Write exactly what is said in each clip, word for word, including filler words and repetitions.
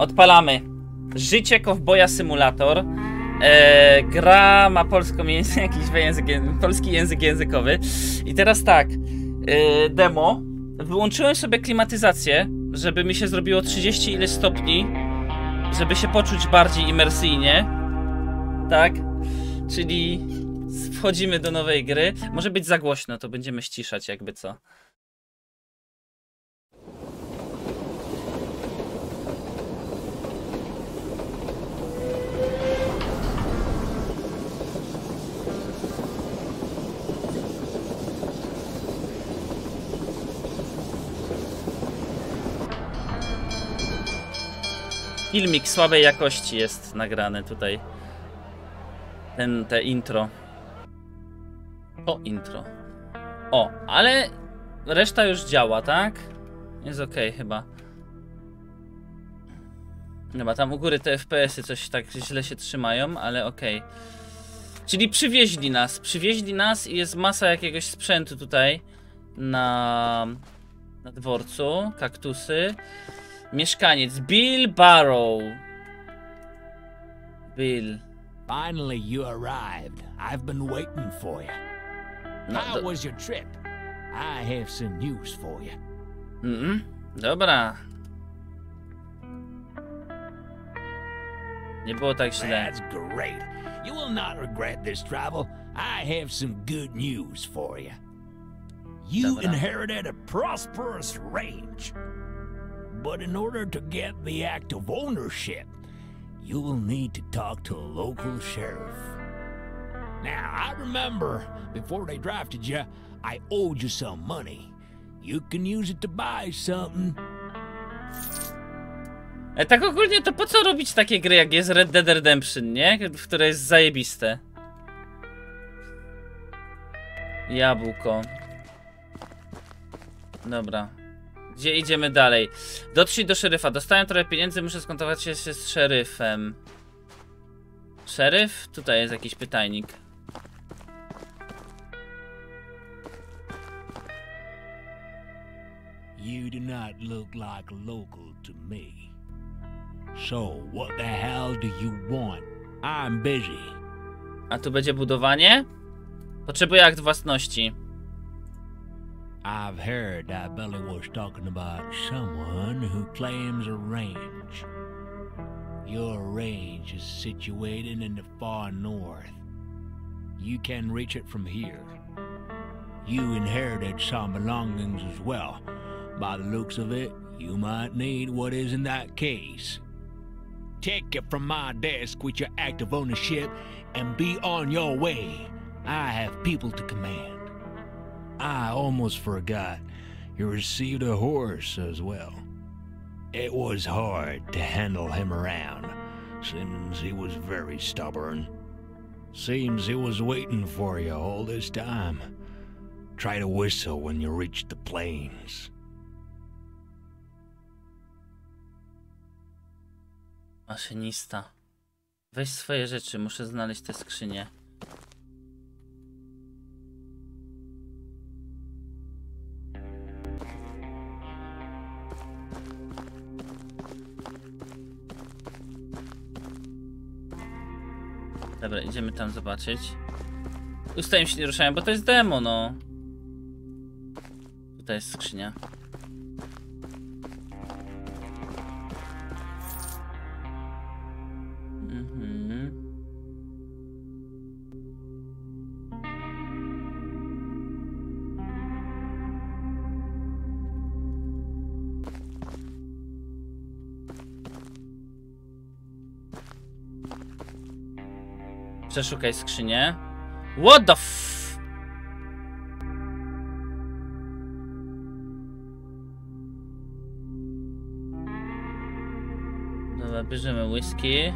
Odpalamy. Życie Kowboja Simulator. Eee, gra ma polską jakiś język, polski język językowy. I teraz tak. Eee, demo. Wyłączyłem sobie klimatyzację, żeby mi się zrobiło trzydzieści ileś stopni, żeby się poczuć bardziej imersyjnie. Tak? Czyli wchodzimy do nowej gry. Może być za głośno, to będziemy ściszać jakby co. Filmik słabej jakości jest nagrany tutaj. Ten, te intro. O, intro. O, ale reszta już działa, tak? Jest ok, chyba. Chyba tam u góry te F P S-y coś tak źle się trzymają, ale ok. Czyli przywieźli nas. Przywieźli nas i jest masa jakiegoś sprzętu tutaj na, na dworcu. Kaktusy. Mieszkaniec Bill Barrow. Bill. Finally you arrived. I've been waiting for you. How was your trip? I have some news for you. Mhm. Dobra. Nie było tak źle. That's great. You will not regret this travel. I have some good news for you. You inherited a prosperous range. But in order to get the act of ownership, you will need to talk to a local sheriff. Now, I remember before they drafted you, I owed you some money. You can use it to buy something. E, tak ogólnie to po co robić takie gry jak jest Red Dead Redemption, nie? W które jest zajebiste. Jabłko. Dobra. Gdzie idziemy dalej? Dotrzyj do szeryfa. Dostałem trochę pieniędzy, muszę skontaktować się z szeryfem. Szeryf? Tutaj jest jakiś pytajnik. You do not look like local to me. So what the hell do you want? I'm busy. A tu będzie budowanie? Potrzebuję akt własności. I've heard that Billy was talking about someone who claims a range. Your range is situated in the far north. You can reach it from here. You inherited some belongings as well. By the looks of it, you might need what is in that case. Take it from my desk with your act of ownership and be on your way. I have people to command. I almost forgot, you received a horse as well. It was hard to handle him around, since he was very stubborn. Seems he was waiting for you all this time. Try to whistle when you reach the plains. Maszynista. Weź swoje rzeczy, muszę znaleźć te skrzynie. Dobra, idziemy tam zobaczyć. Usta im się nie ruszają, bo to jest demo, no. Tutaj jest skrzynia. Mhm. Przeszukaj skrzynię. What the f... Dobra, bierzemy whisky.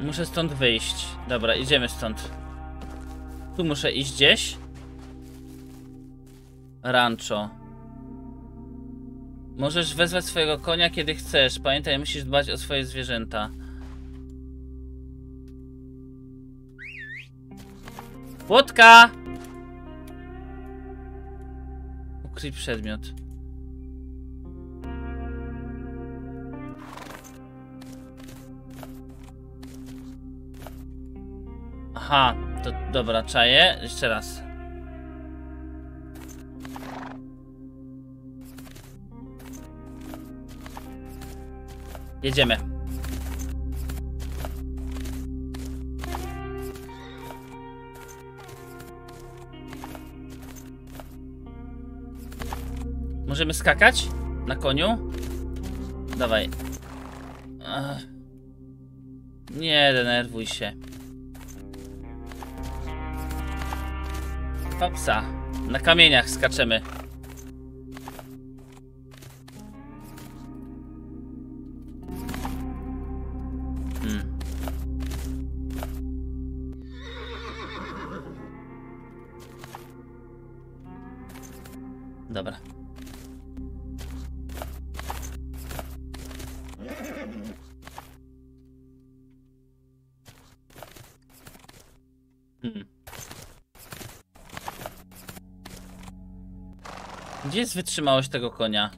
Muszę stąd wyjść. Dobra, idziemy stąd. Tu muszę iść gdzieś. Rancho. Możesz wezwać swojego konia, kiedy chcesz. Pamiętaj, musisz dbać o swoje zwierzęta. Płotka! raczej przedmiot. Aha, to dobra, czaję. Jeszcze raz. Jedziemy. Możemy skakać? Na koniu? Dawaj. Ach. Nie denerwuj się. Papsa. Na kamieniach skaczemy. Hmm. Dobra. Hmm. Gdzie jest wytrzymałość tego konia?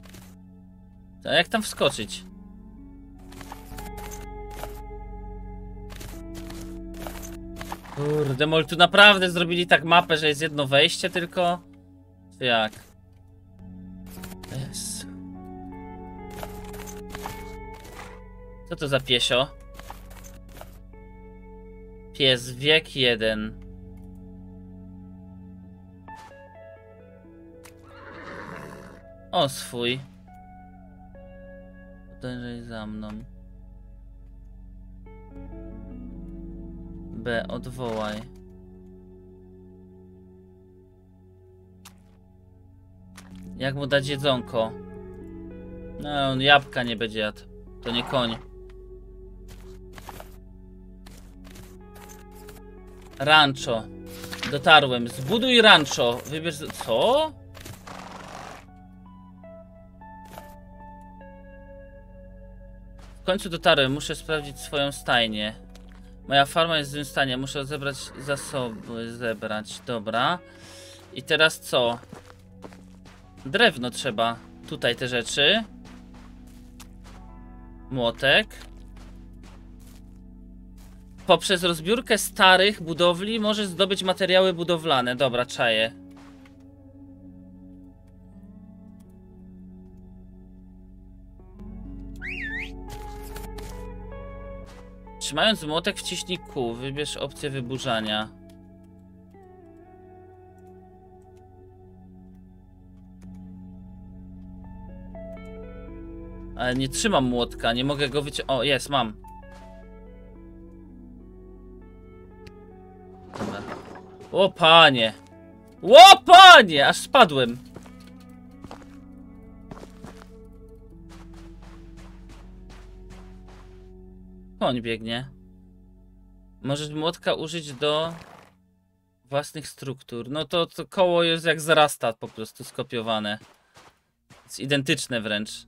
A jak tam wskoczyć? Kurde, mol, tu naprawdę zrobili tak mapę, że jest jedno wejście tylko? To jak? Jezu. Co to za piesio? Pies wiek jeden. O swój. Podążaj za mną. B, odwołaj. Jak mu dać jedzonko? No, on jabłka nie będzie jadł. To nie koń. Rancho. Dotarłem. Zbuduj rancho. Wybierz... Co? W końcu dotarłem, muszę sprawdzić swoją stajnię. Moja farma jest w złym stanie, muszę zebrać zasoby, zebrać, dobra. I teraz co? Drewno trzeba, tutaj te rzeczy. Młotek. Poprzez rozbiórkę starych budowli możesz zdobyć materiały budowlane, dobra, czaję. Trzymając młotek wciśnij Q, wybierz opcję wyburzania. Ale nie trzymam młotka, nie mogę go wyciągnąć. O, jest, mam. Dobra. O panie! O panie! Aż spadłem! Koń biegnie. Możesz młotka użyć do własnych struktur. No to, to koło jest jak zarasta po prostu skopiowane. Jest identyczne wręcz.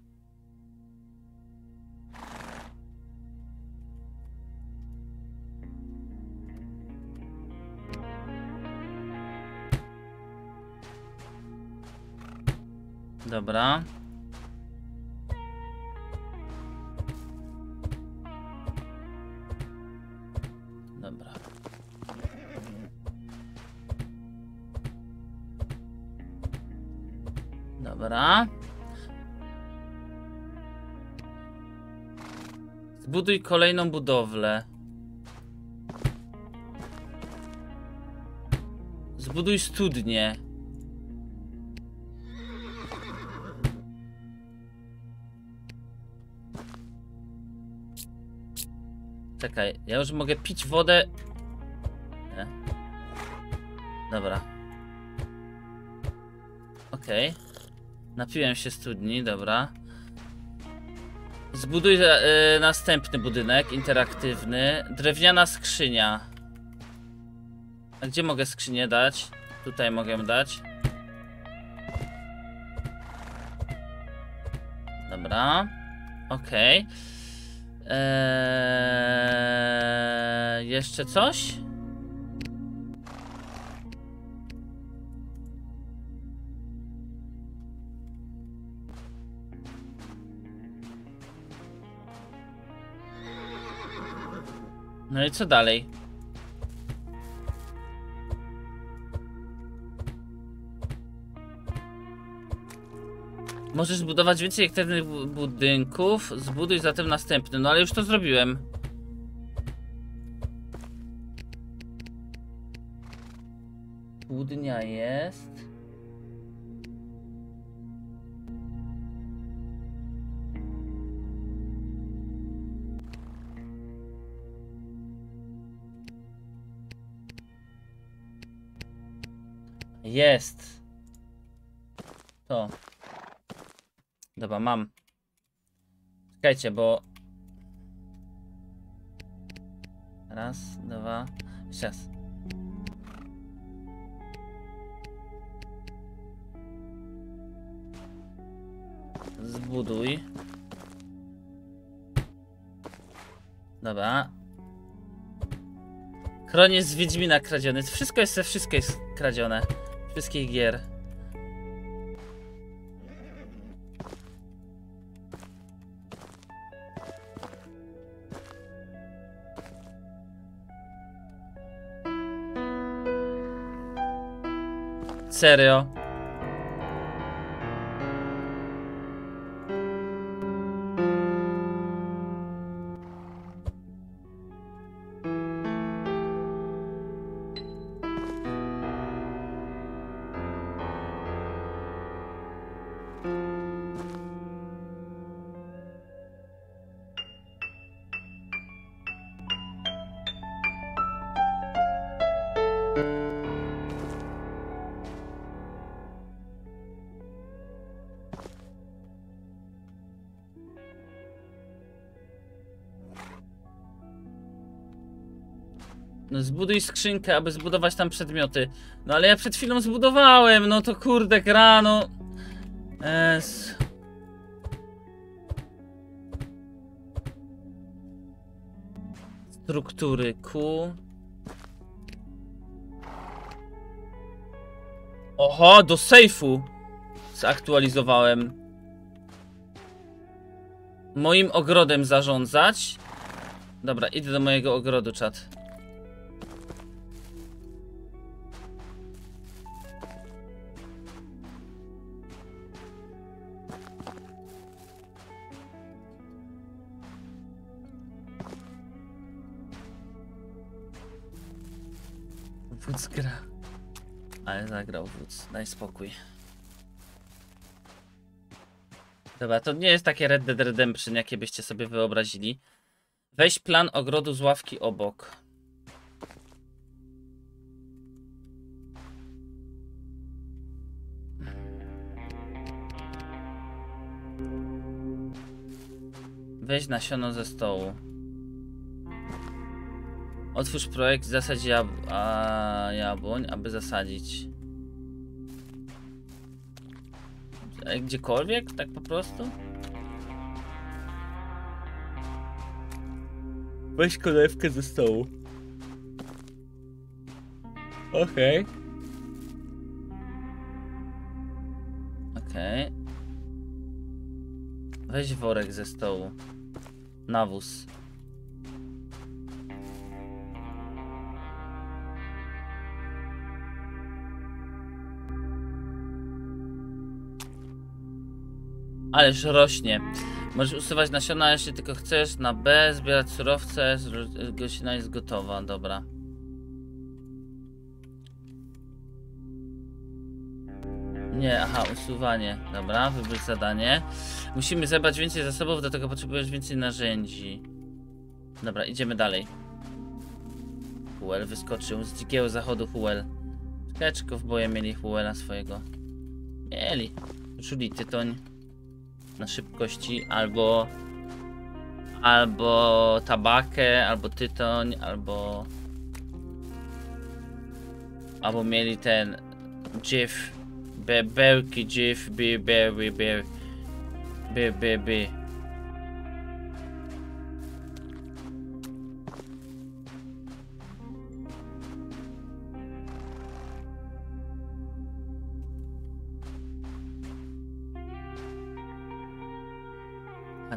Dobra. Dobra. Zbuduj kolejną budowlę. Zbuduj studnię. Czekaj, ja już mogę pić wodę. Nie. Dobra. Okej. Okay. Napiłem się studni, dobra. Zbuduj yy, następny budynek interaktywny. Drewniana skrzynia. A gdzie mogę skrzynię dać? Tutaj mogę dać. Dobra. Okej. Okay. Eee, jeszcze coś? No i co dalej? Możesz zbudować więcej efektywnych budynków. Zbuduj zatem następny. No ale już to zrobiłem. Pół dnia jest. Jest. To. Dobra, mam. Czekajcie, bo... Raz, dwa... Jeszcze raz. Zbuduj. Dobra. Kroniec z Wiedźmina kradziony. Wszystko jest, wszystko jest kradzione. Wszystkich gier. Serio? Zbuduj skrzynkę, aby zbudować tam przedmioty. No ale ja przed chwilą zbudowałem, no to kurde gra, no... Es... Struktury Q. Oho, do sejfu zaktualizowałem. Moim ogrodem zarządzać. Dobra, idę do mojego ogrodu, czat. Gra. Ale zagrał wódz, daj spokój. Dobra, to nie jest takie Red Dead Redemption, jakie byście sobie wyobrazili. Weź plan ogrodu z ławki obok. Weź nasiono ze stołu. Otwórz projekt, zasadź jab a, jabłoń, aby zasadzić. Gdziekolwiek? Tak po prostu? Weź konewkę ze stołu. Okej. Okay. Okej. Okay. Weź worek ze stołu. Nawóz. Ależ rośnie. Możesz usuwać nasiona, jeśli tylko chcesz. Na B, zbierać surowce. Gościna jest gotowa, dobra. Nie, aha, usuwanie. Dobra, wybierz zadanie. Musimy zebrać więcej zasobów, do tego potrzebujesz więcej narzędzi. Dobra, idziemy dalej. Huel wyskoczył z dzikiego zachodu. Huel. Czekaj, czy kowboje mieli Huela swojego? Mieli. Czuli tytoń. Na szybkości, albo albo tabakę, albo tytoń, albo albo mieli ten dziew, be, bełki dziew, be, be, be, be, be, be, be.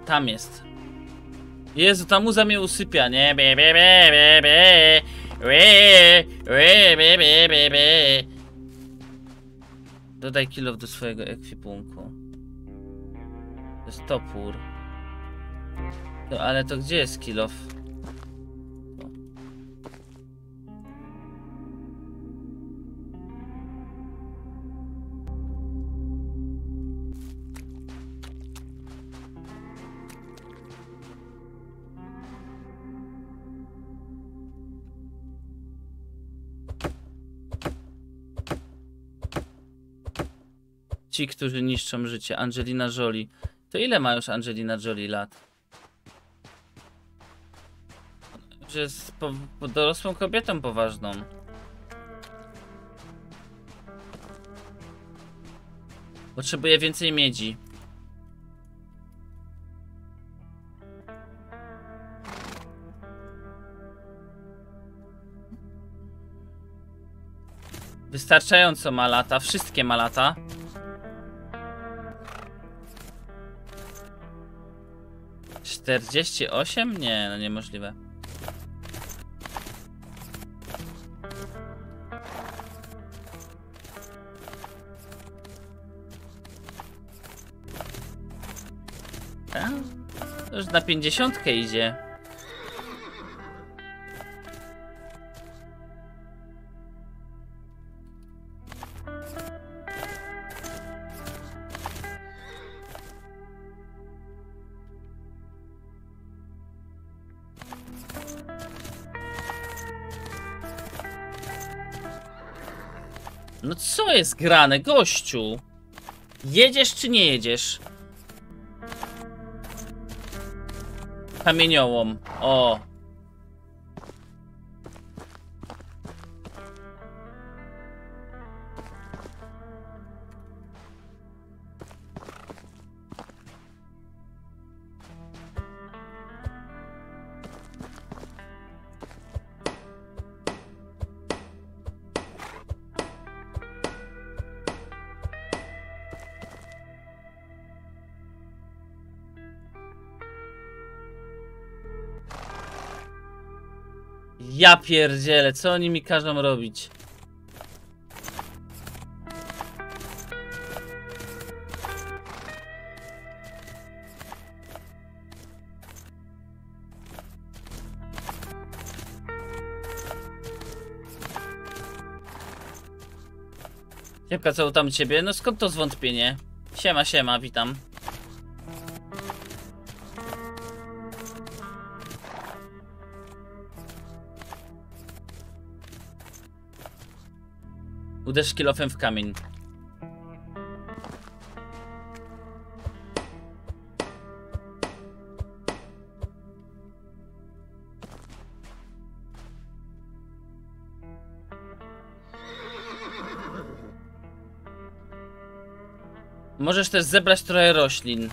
Tam jest. Jezu, ta muza mnie usypia. Nie, be, be, be, be, be. Ue, ue, be, be, be, be. Dodaj kilof do swojego ekwipunku. To jest topór. No, ale to gdzie jest kilof? Ci, którzy niszczą życie. Angelina Jolie. To ile ma już Angelina Jolie lat? Już jest po, po dorosłą kobietą poważną. Potrzebuje więcej miedzi. Wystarczająco ma lata. Wszystkie ma lata. czterdzieści osiem? Nie, no niemożliwe. A? To już na pięćdziesiątkę idzie. No co jest grane, gościu? Jedziesz czy nie jedziesz? Kamieniołom, o. Ja pierdzielę, co oni mi każą robić? Ciepka, co tam u ciebie? No skąd to zwątpienie? Siema, siema, witam. Uderz kilofem w kamień. Możesz też zebrać trochę roślin.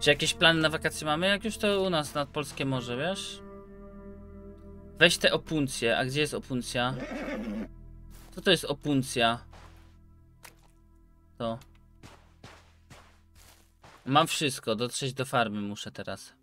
Czy jakieś plany na wakacje mamy? Jak już to u nas nad Polskie Morze, wiesz? Weź te opuncje. A gdzie jest opuncja? Co to jest opuncja? To. Mam wszystko. Dotrzeć do farmy muszę teraz.